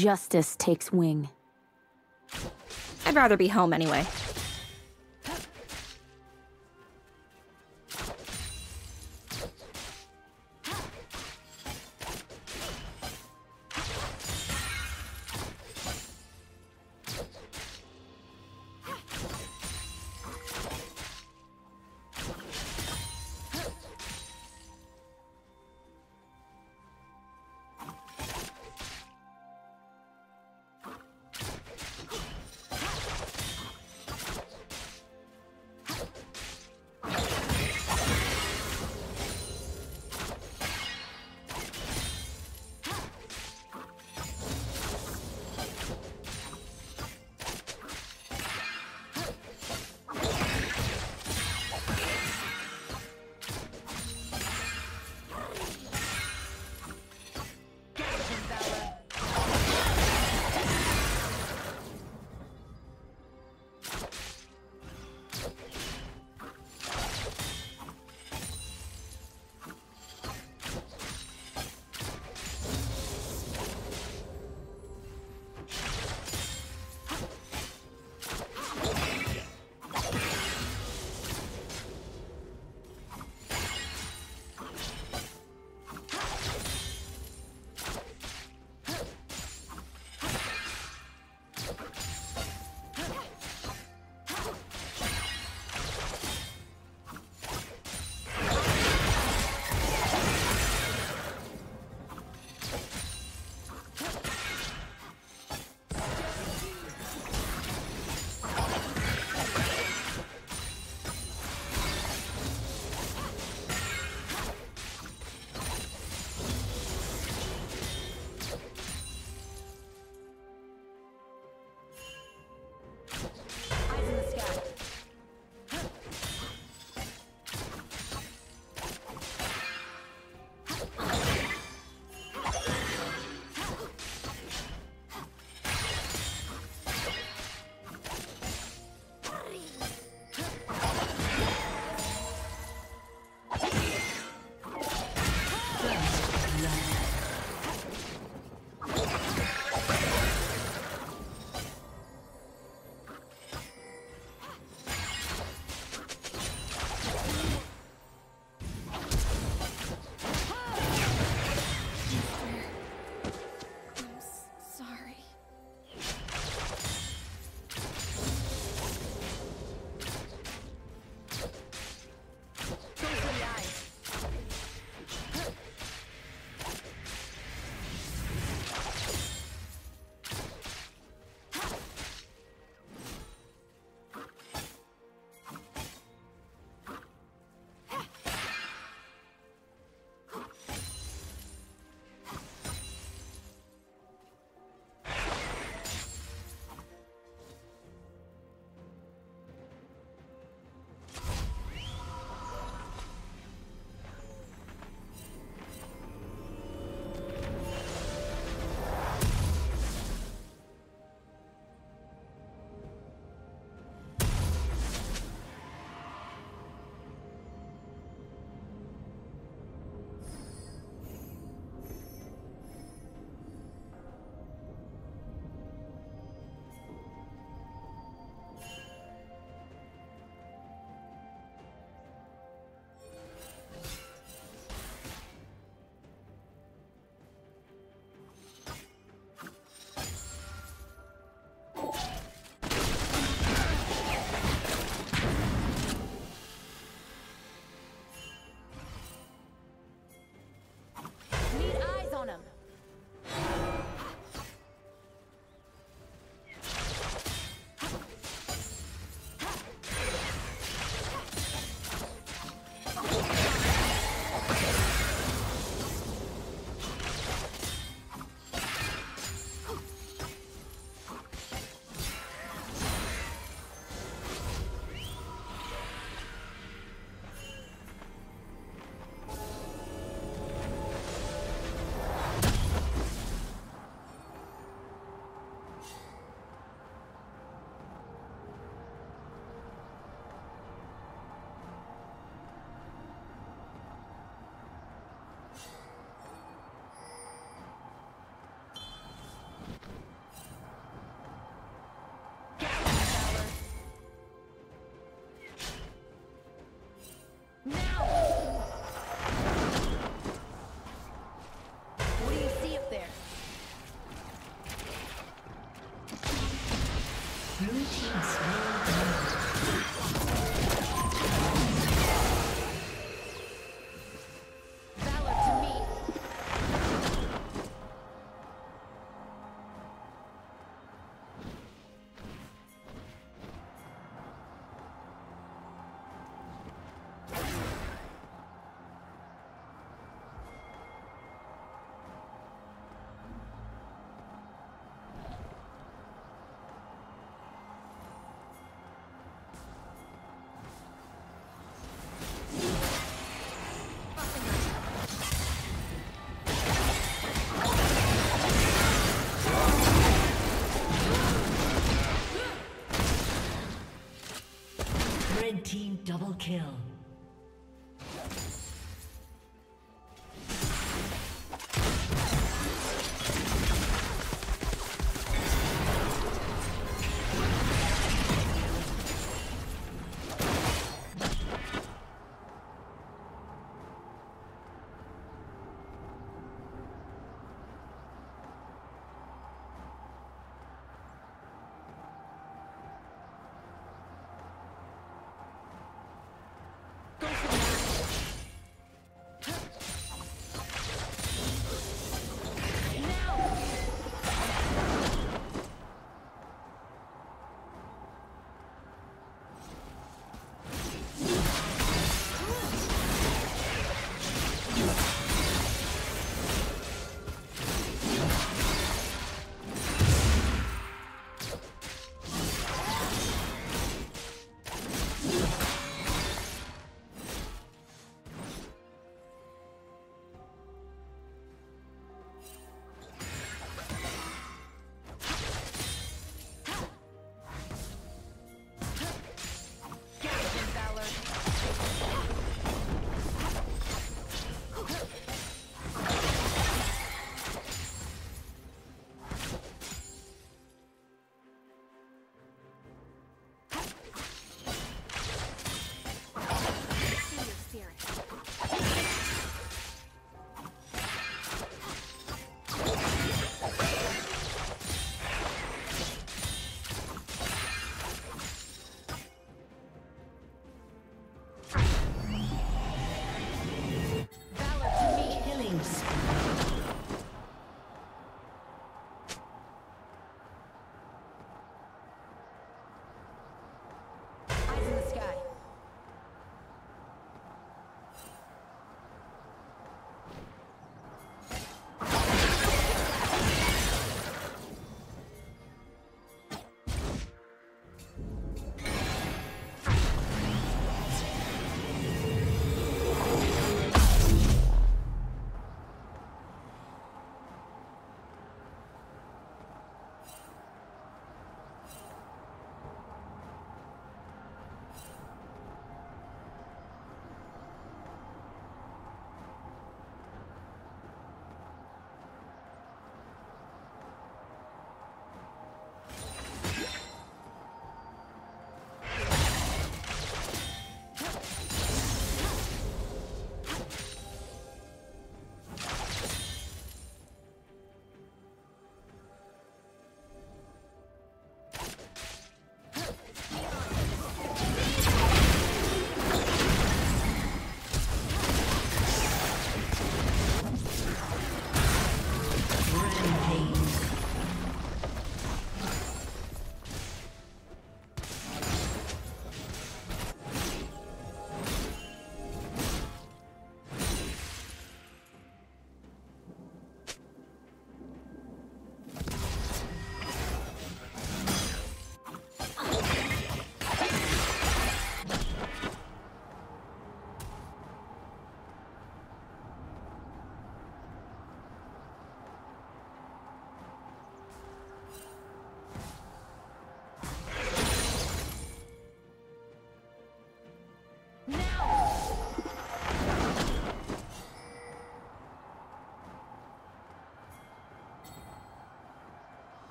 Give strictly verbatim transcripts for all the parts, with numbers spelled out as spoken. Justice takes wing. I'd rather be home anyway. Team double kill.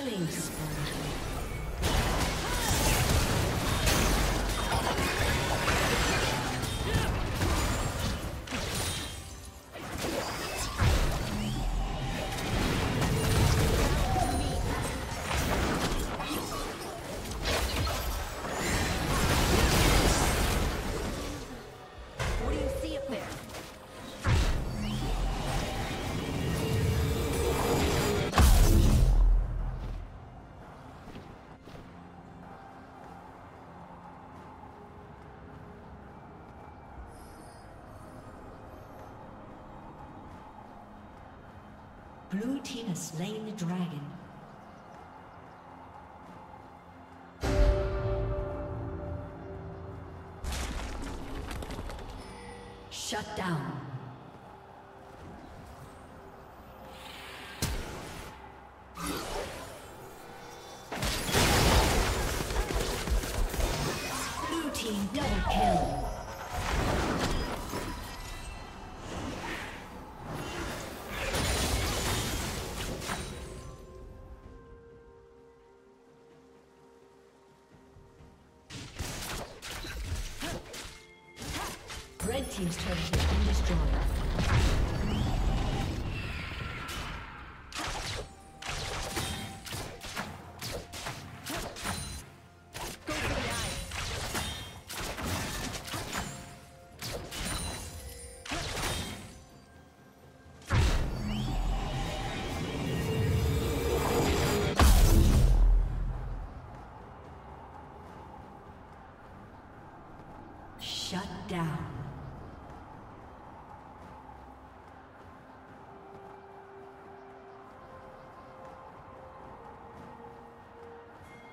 Thanks. Blue team has slain the dragon. Shut down. Blue team double kill. Team's turret has been destroyed. Go for the eye. Shut down.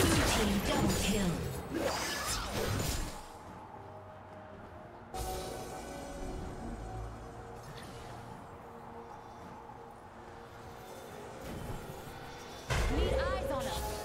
Blue team double kill. Need eyes on us.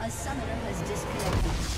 A summoner has disconnected.